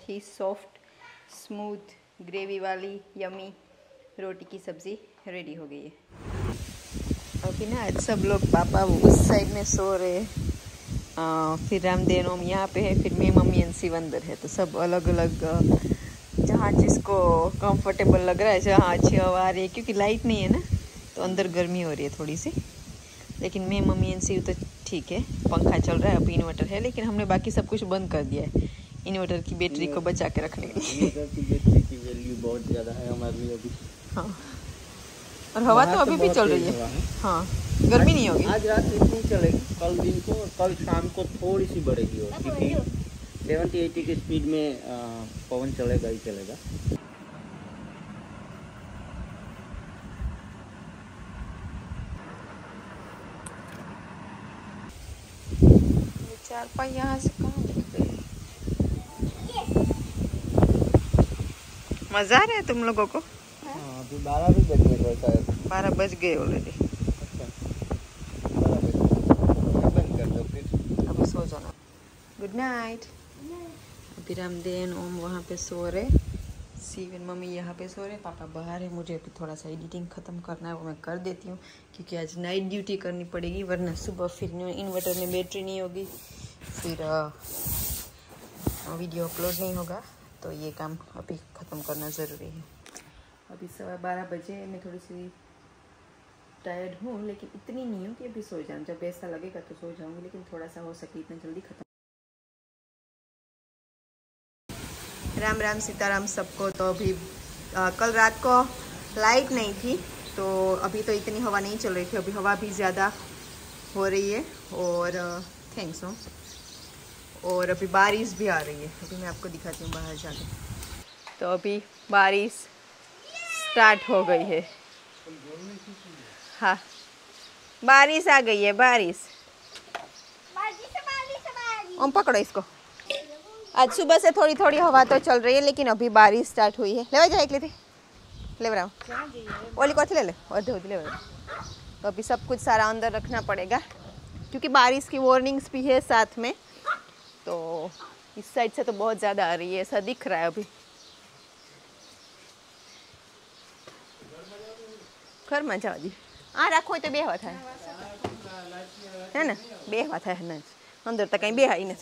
बहुत ही soft smooth gravy वाली यमी रोटी की सब्ज़ी रेडी हो गई है। अभी ना आज सब लोग पापा उस साइड में सो रहे, फिर रामदेव ओम यहाँ पे है, फिर मेरी मम्मी एंड सिवंदर है। तो सब अलग अलग जहाँ जिसको कंफर्टेबल लग रहा है, जहाँ अच्छी हवा आ रही है, क्योंकि लाइट नहीं है ना तो अंदर गर्मी हो रही है थोड़ी सी। लेकिन मेरी मम्मी एंड सिव तो ठीक है, पंखा चल रहा है, अभी इन्वर्टर है, लेकिन हमने बाकी सब कुछ बंद कर दिया है इन्वर्टर की बैटरी को बचा के रखने के लिए। इन्वर्टर की बैटरी की वैल्यू बहुत ज़्यादा है हमारे लिए अभी। हाँ, और हवा तो अभी भी चल रही है। हाँ, गर्मी नहीं होगी आज रात, इतनी चलेगी कल दिन को, कल शाम को थोड़ी सी बढ़ेगी और क्योंकि 70-80 की स्पीड में पवन चलेगा ही चलेगा। चारपाई यहाँ से कहाँ मजा आ रहा है तुम लोगों को? अभी 12 बज गए ऑलरेडी। बंद कर दो फिर, अब सो जाना। Good night. अभी रामदेव ओम वहाँ पे सो रहे, शिव एंड मम्मी यहाँ पे सो रहे, पापा बाहर है। मुझे अभी थोड़ा सा एडिटिंग ख़त्म करना है, वो मैं कर देती हूँ क्योंकि आज नाइट ड्यूटी करनी पड़ेगी, वरना सुबह फिर इन्वर्टर में बैटरी नहीं होगी, फिर वीडियो अपलोड नहीं होगा। तो ये काम अभी ख़त्म करना ज़रूरी है। अभी 12:15 बजे, मैं थोड़ी सी टायर्ड हूँ, लेकिन इतनी नहीं हूँ कि अभी सो जाऊँ। जब ऐसा लगेगा तो सो जाऊँगी, लेकिन थोड़ा सा हो सके इतना जल्दी ख़त्म। राम राम सीताराम सबको। तो अभी कल रात को लाइट नहीं थी, तो अभी तो इतनी हवा नहीं चल रही थी, अभी हवा भी ज़्यादा हो रही है। और थैंक्स हो। और अभी बारिश भी आ रही है, अभी मैं आपको दिखाती हूँ बाहर जाके। तो अभी बारिश स्टार्ट हो गई है। हाँ, बारिश आ गई है। बारिश ओम पकड़ो इसको। आज सुबह से थोड़ी थोड़ी हवा तो चल रही है, लेकिन अभी बारिश स्टार्ट हुई है। ले जाए एक लेते ले ओली कौन ले धोती ले। तो अभी सब कुछ सारा अंदर रखना पड़ेगा क्योंकि बारिश की वार्निंग्स भी है साथ में। तो इस साइड से तो बहुत ज़्यादा आ रही है, ऐसा दिख रहा है अभी। घर में जाओ जी, आ रखो तो बेहवा था है ना, बेहवा था है ना, अंदर तक कहीं बेहा ही नहीं।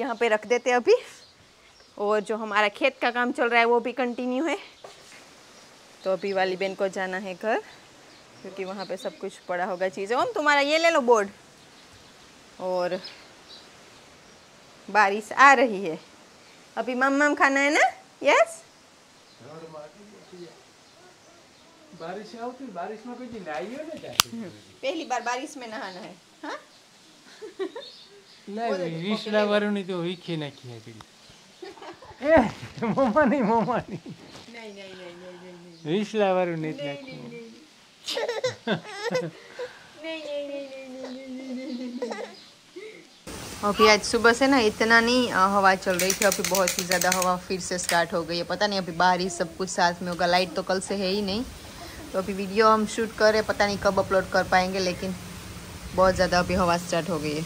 यहाँ पे रख देते अभी। और जो हमारा खेत का काम चल रहा है वो भी कंटिन्यू है। तो अभी वाली बहन को जाना है घर, क्योंकि वहाँ पे सब कुछ पड़ा होगा चीज़ें। ओम तुम्हारा ये ले लो बोर्ड। और बारिश आ रही है अभी। मम्मा खाना है ना? यस। बारिश आती, बारिश में कोई नहाइयो ना जाए, पहली बार बारिश में नहाना है। हाँ? नहीं रिश्ला वालों ने तो ही खेना किया है। ए मम्मा नहीं नहीं नहीं नहीं रिश्ला वालों ने इतना नहीं। अभी आज सुबह से ना इतना नहीं हवा चल रही थी, अभी बहुत ही ज़्यादा हवा फिर से स्टार्ट हो गई है। पता नहीं अभी बारिश सब कुछ साथ में होगा, लाइट तो कल से है ही नहीं। तो अभी वीडियो हम शूट करें, पता नहीं कब अपलोड कर पाएंगे, लेकिन बहुत ज़्यादा अभी हवा स्टार्ट हो गई है।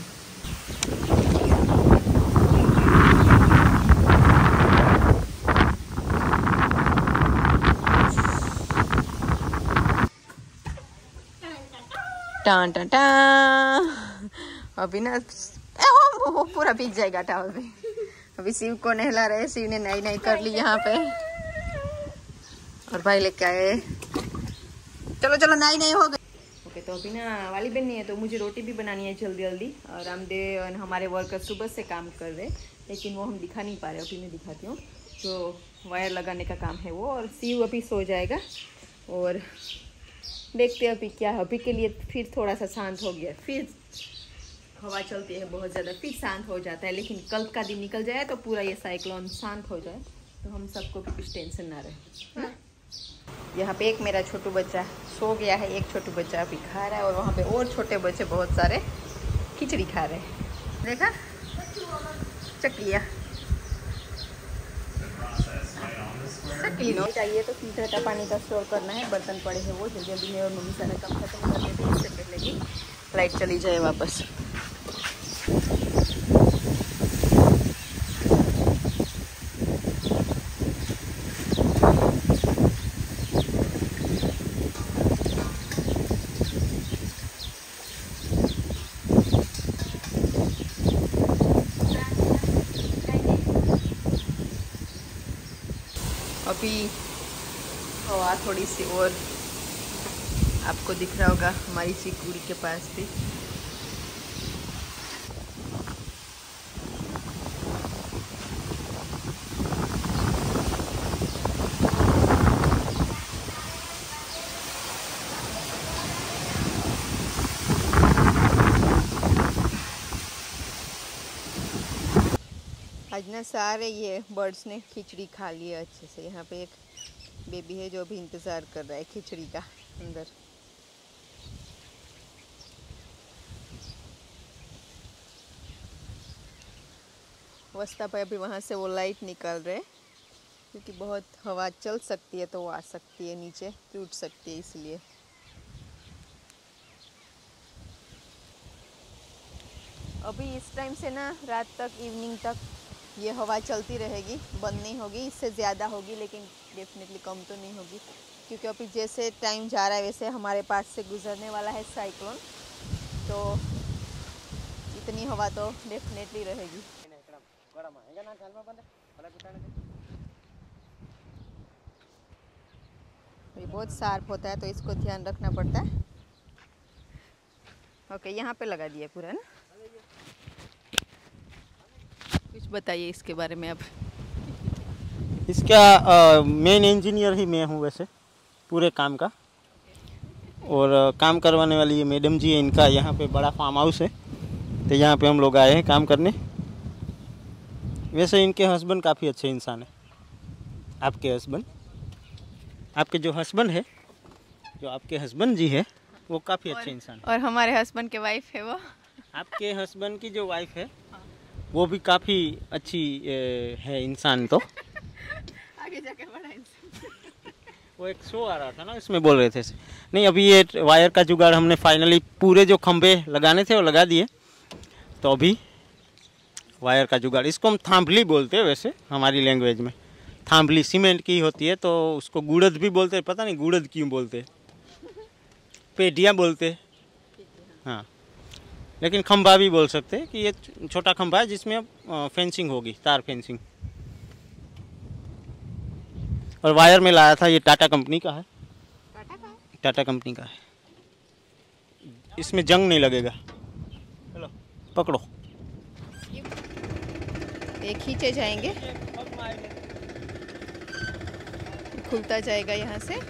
टां टां टां। अभी ना वो पूरा भीग जाएगा टावल में। अभी शिव को नहला रहे, शिव ने नई नई कर ली यहाँ पे। और भाई लेके आए, चलो चलो नई नई हो गई। ओके, तो अभी ना वाली बहन नहीं है, तो मुझे रोटी भी बनानी है जल्दी जल्दी। और रामदेव और हमारे वर्कर सुबह से काम कर रहे, लेकिन वो हम दिखा नहीं पा रहे। अभी मैं दिखाती हूँ, जो वायर लगाने का काम है वो। और शिव अभी सो जाएगा और देखते हैं अभी क्या। अभी के लिए फिर थोड़ा सा शांत हो गया, फिर हवा चलती है बहुत ज़्यादा, फिर शांत हो जाता है। लेकिन कल का दिन निकल जाए तो पूरा ये साइक्लोन शांत हो जाए, तो हम सबको भी कुछ टेंशन ना रहे। यहाँ पे एक मेरा छोटू बच्चा सो गया है, एक छोटू बच्चा अभी खा रहा है, और वहाँ पे और छोटे बच्चे बहुत सारे खिचड़ी खा रहे हैं। देखा चकिया चाहिए तो सीधा पानी का स्टोर करना है। बर्तन पड़े हैं वो जल्दी जल्दी है, और मम्मी सारा काम खत्म कर देते हैं इससे पहले ही लाइट चली जाए वापस। कॉफ़ी और थोड़ी सी और आपको दिख रहा होगा हमारी चिकूरी के पास थी। आज ना सारे ये बर्ड्स ने खिचड़ी खा ली है अच्छे से। यहाँ पे एक बेबी है जो भी इंतज़ार कर रहा है खिचड़ी का अंदर। वस्ता भाई अभी वहाँ से वो लाइट निकाल रहे क्योंकि बहुत हवा चल सकती है तो वो आ सकती है नीचे, टूट सकती है इसलिए। अभी इस टाइम से ना रात तक, इवनिंग तक ये हवा चलती रहेगी, बंद नहीं होगी। इससे ज़्यादा होगी लेकिन डेफिनेटली कम तो नहीं होगी क्योंकि अभी जैसे टाइम जा रहा है वैसे हमारे पास से गुजरने वाला है साइक्लोन, तो इतनी हवा तो डेफिनेटली रहेगी। ये बहुत शार्प होता है तो इसको ध्यान रखना पड़ता है। ओके, यहाँ पे लगा दिया पूरा ना। कुछ बताइए इसके बारे में आप। इसका मेन इंजीनियर ही मैं हूँ वैसे पूरे काम का, और काम करवाने वाली ये मैडम जी है। इनका यहाँ पे बड़ा फार्म हाउस है तो यहाँ पे हम लोग आए हैं काम करने। वैसे इनके हस्बैंड काफ़ी अच्छे इंसान है। आपके जो हस्बैंड है, जो आपके हस्बैंड जी है वो काफ़ी अच्छे इंसान है। और हमारे हस्बैंड के वाइफ है वो, आपके हस्बैंड की जो वाइफ है वो भी काफ़ी अच्छी है इंसान। तो आगे जाके बड़ा इंसान। वो एक शो आ रहा था ना, इसमें बोल रहे थे नहीं अभी ये वायर का जुगाड़ हमने फाइनली पूरे जो खंभे लगाने थे वो लगा दिए, तो अभी वायर का जुगाड़, इसको हम थांभली बोलते हैं वैसे हमारी लैंग्वेज में। थांभली सीमेंट की होती है तो उसको गुड़द भी बोलते हैं, पता नहीं गुड़द क्यों बोलते हैं, पेडिया बोलते हैं हाँ, लेकिन खंभा भी बोल सकते हैं कि ये छोटा खंभा है जिसमें अब फेंसिंग होगी, तार फेंसिंग। और वायर में लाया था, ये टाटा कंपनी का है। टाटा कंपनी का है, इसमें जंग नहीं लगेगा। चलो पकड़ो, ये खींचे जाएंगे, खुलता जाएगा यहाँ से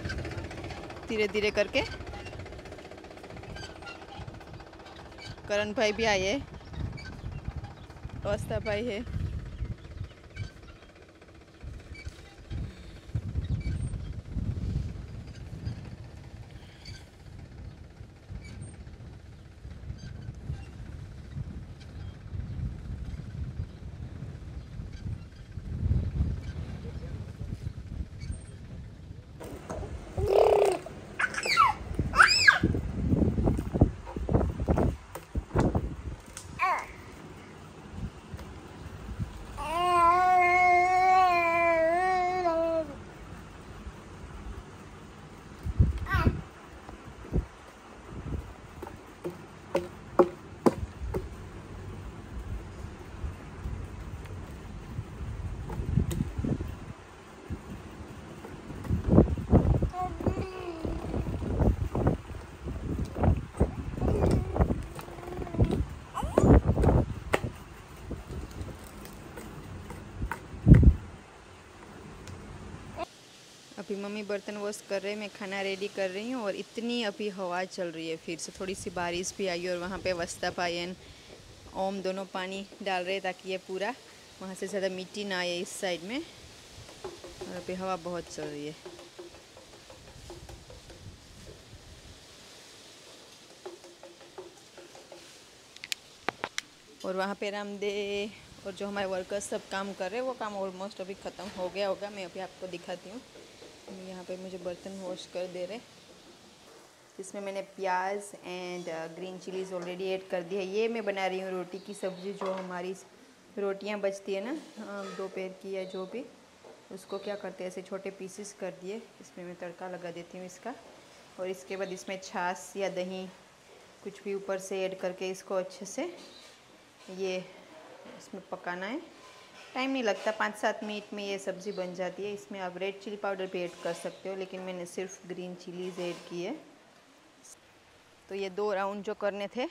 धीरे धीरे करके। करण भाई भी आए, अवस्था भाई है। अभी मम्मी बर्तन वॉश कर रहे हैं, मैं खाना रेडी कर रही हूँ। और इतनी अभी हवा चल रही है, फिर से थोड़ी सी बारिश भी आई और वहाँ पे वस्ता भाई एंड ओम दोनों पानी डाल रहे हैं ताकि ये पूरा वहाँ से ज़्यादा मिट्टी ना आए इस साइड में। और अभी हवा बहुत चल रही है। और वहाँ पे रामदेव और जो हमारे वर्कर्स सब काम कर रहे हैं, वो काम ऑलमोस्ट अभी ख़त्म हो गया होगा। मैं अभी आपको दिखाती हूँ। यहाँ पे मुझे बर्तन वॉश कर दे रहे, इसमें मैंने प्याज and green chillies already add कर दी है। ये मैं बना रही हूँ रोटी की सब्ज़ी, जो हमारी रोटियाँ बचती है ना दोपहर की या जो भी, उसको क्या करते हैं ऐसे छोटे पीसेस कर दिए। इसमें मैं तड़का लगा देती हूँ इसका, और इसके बाद इसमें छाछ या दही कुछ भी ऊपर से ऐड करके इसको अच्छे से ये इसमें पकाना है। टाइम नहीं लगता, 5-7 मिनट में ये सब्ज़ी बन जाती है। इसमें आप रेड चिली पाउडर भी ऐड कर सकते हो, लेकिन मैंने सिर्फ ग्रीन चिलीज ऐड की है। तो ये 2 राउंड जो करने थे,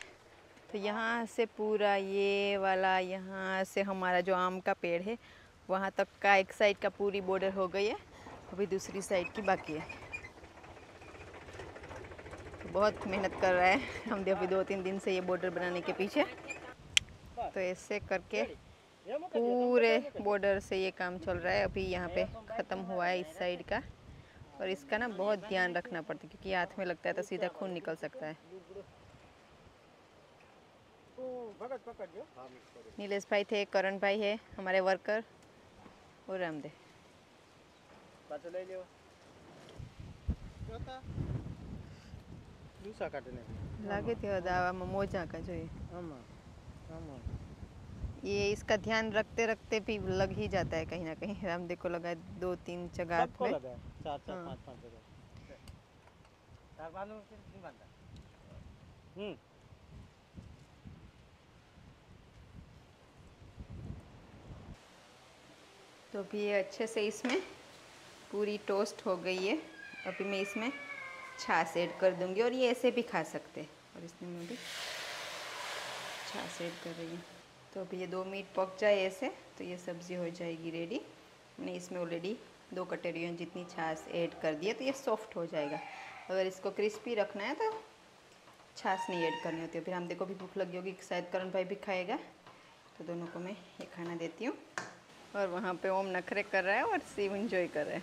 तो यहाँ से पूरा ये वाला, यहाँ से हमारा जो आम का पेड़ है वहाँ तक का एक साइड का पूरी बॉर्डर हो गई है, अभी दूसरी साइड की बाकी है। तो बहुत मेहनत कर रहा है हम अभी 2-3 दिन से ये बॉर्डर बनाने के पीछे। तो ऐसे करके पूरे बॉर्डर से ये काम चल रहा है। अभी यहाँ पे ख़त्म हुआ है इस साइड का, और इसका ना बहुत ध्यान रखना पड़ता है क्योंकि हाथ में लगता है तो सीधा खून निकल सकता है। नीलेश भाई थे, करण भाई है हमारे वर्कर, और रामदेव। लागे थे दावा में मोजा का जो है, ये इसका ध्यान रखते रखते भी लग ही जाता है कहीं ना कहीं। रामदेव को लगा 2-3 जगह में, 4-5 जगह। तो अभी ये अच्छे से इसमें पूरी टोस्ट हो गई है। अभी मैं इसमें छाछ ऐड कर दूंगी, और ये ऐसे भी खा सकते हैं, और इसमें मैं भी छाछ ऐड कर रही हूँ। तो अभी ये 2 मिनट पक जाए ऐसे, तो ये सब्ज़ी हो जाएगी रेडी। मैंने इसमें ऑलरेडी 2 कटोरियों जितनी छाछ ऐड कर दी है, तो ये सॉफ्ट हो जाएगा। अगर इसको क्रिस्पी रखना है तो छाछ नहीं ऐड करनी होती है। फिर हम देखो भी भूख लगी होगी, शायद करण भाई भी खाएगा, तो दोनों को मैं ये खाना देती हूँ। और वहाँ पे ओम नखरे कर रहा है और शिव एंजॉय कर रहा है।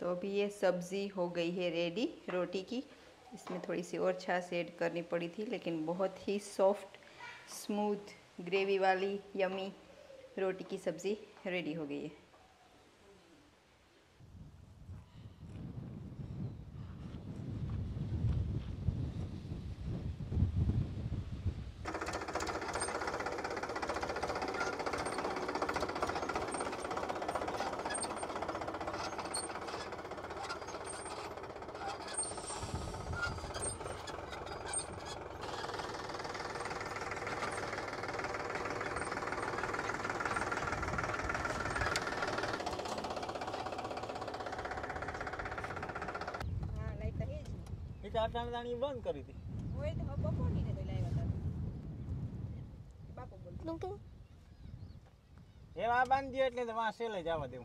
तो अभी ये सब्ज़ी हो गई है रेडी रोटी की। इसमें थोड़ी सी और छाछ ऐड करनी पड़ी थी, लेकिन बहुत ही सॉफ्ट स्मूथ ग्रेवी वाली यमी रोटी की सब्ज़ी रेडी हो गई है। बंद करी थी ले जावा दे।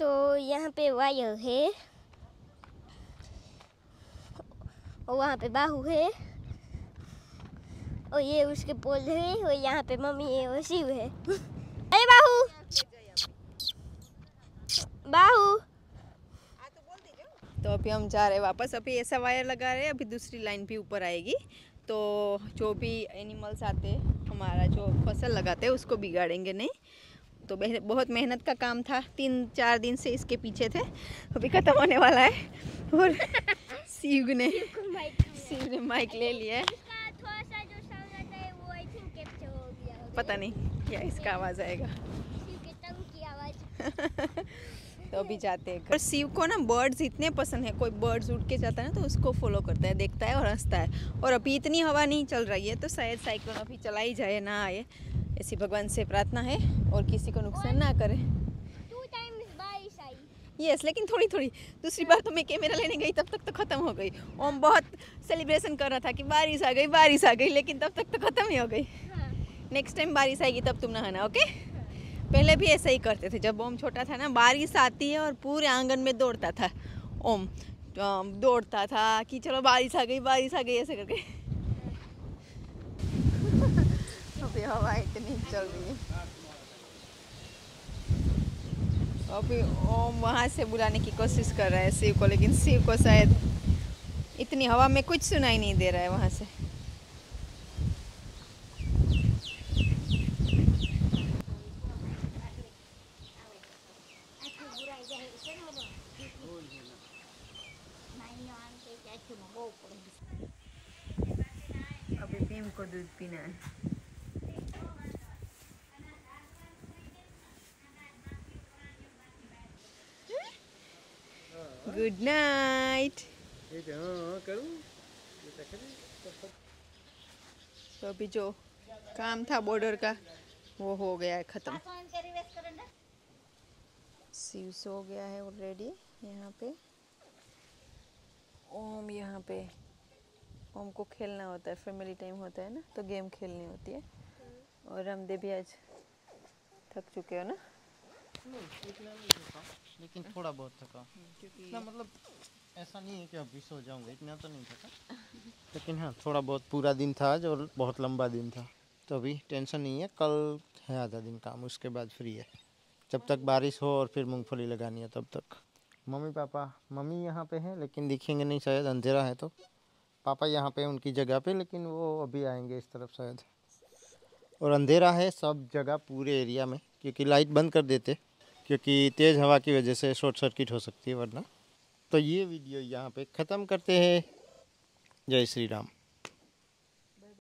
तो यहाँ पे वायर है, और वहाँ पे बाहू है, और ये उसके पोल है, और यहाँ पे मम्मी है और शिव है। अरे बाहू बाहू। तो अभी हम जा रहे हैं वापस। अभी ऐसा वायर लगा रहे हैं, अभी दूसरी लाइन भी ऊपर आएगी। तो जो भी एनिमल्स आते हैं, हमारा जो फसल लगाते हैं, उसको बिगाड़ेंगे नहीं। तो बहुत मेहनत का काम था, 3-4 दिन से इसके पीछे थे। अभी खत्म होने वाला है, और शिव ने माइक ले लिया है। थोड़ा सा जो साउंड आता है वो आई थिंक कैप्चर हो गया, पता नहीं क्या इसका आवाज़ आएगा, शिव के टंग की आवाज़। तो अभी जाते हैं। और शिव को ना बर्ड्स इतने पसंद है, कोई बर्ड्स उड़ के जाता है ना तो उसको फॉलो करता है, देखता है और हंसता है। और अभी इतनी हवा नहीं चल रही है, तो शायद साइक्लोन अभी चला ही जाए, ना आए, ऐसी भगवान से प्रार्थना है, और किसी को नुकसान ना करे। 2 टाइम्स बारिश आई, यस, लेकिन थोड़ी थोड़ी। दूसरी बार तो मैं कैमरा लेने गई, तब तक तो खत्म हो गई। ओम बहुत सेलिब्रेशन कर रहा था कि बारिश आ गई बारिश आ गई, लेकिन तब तक तो खत्म ही हो गई। नेक्स्ट टाइम बारिश आएगी तब तुम नहाना, ओके? पहले भी ऐसा ही करते थे, जब ओम छोटा था ना, बारिश आती है और पूरे आंगन में दौड़ता था ओम, दौड़ता था कि चलो बारिश आ गई ऐसे करके। से हवा इतनी चल रही है। अभी ओम वहाँ से बुलाने की कोशिश कर रहा है शिव को, लेकिन शिव को शायद इतनी हवा में कुछ सुनाई नहीं दे रहा है वहाँ से। अभी भीम को दूध पीना है। Good night. तो अभी जो काम था बॉर्डर का वो हो गया है खत्म। शिव सो गया है ऑलरेडी यहाँ पे। ओम यहाँ पे, ओम को खेलना होता है, फैमिली टाइम होता है ना, तो गेम खेलनी होती है। और रामदेव भी आज थक चुके हो ना? लेकिन थोड़ा बहुत थका, इतना मतलब ऐसा नहीं है कि अभी सो जाऊंगा, इतना तो नहीं थका लेकिन हाँ थोड़ा बहुत। पूरा दिन था आज और बहुत लंबा दिन था, तो अभी टेंशन नहीं है। कल है आधा दिन काम, उसके बाद फ्री है, जब तक बारिश हो और फिर मूँगफली लगानी है तब तक। मम्मी पापा, मम्मी यहाँ पे हैं लेकिन दिखेंगे नहीं शायद, अंधेरा है। तो पापा यहाँ पे उनकी जगह पे, लेकिन वो अभी आएंगे इस तरफ शायद। और अंधेरा है सब जगह पूरे एरिया में, क्योंकि लाइट बंद कर देते, क्योंकि तेज़ हवा की वजह से शॉर्ट सर्किट हो सकती है वरना। तो ये वीडियो यहाँ पे ख़त्म करते हैं। जय श्री राम।